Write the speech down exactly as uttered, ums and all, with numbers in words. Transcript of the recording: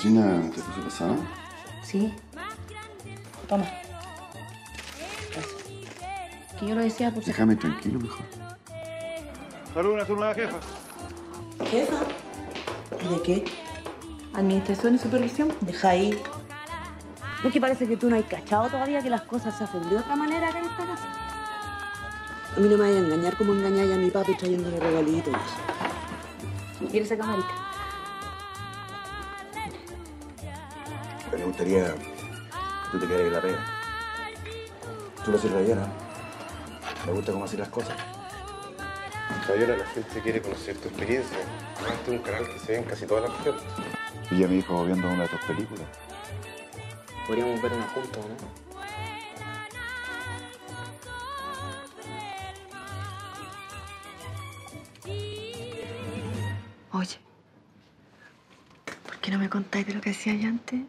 Gina, ¿te puso pesada? Sí. Toma. Eso. Que yo lo decía, pues... Déjame tranquilo, mejor. Saludos a tu nueva jefa. ¿Jefa? ¿De qué? Administración y supervisión. Deja ahí. Es que parece que tú no has cachado todavía que las cosas se hacen de otra manera acá en esta casa. A mí no me vayas a engañar como engañáis a mi papi trayéndole regalitos. Mira esa camarita. Me gustaría que tú te quedaras en la pega. Tú lo haces Rayola. Me gusta cómo haces las cosas. Rayola, la gente quiere conocer tu experiencia. Este es un canal que se ve en casi todas las regiones. Y ya mi hijo viendo una de tus películas. Podríamos ver una juntos, ¿no? Oye, ¿por qué no me contáis de lo que hacía yo antes?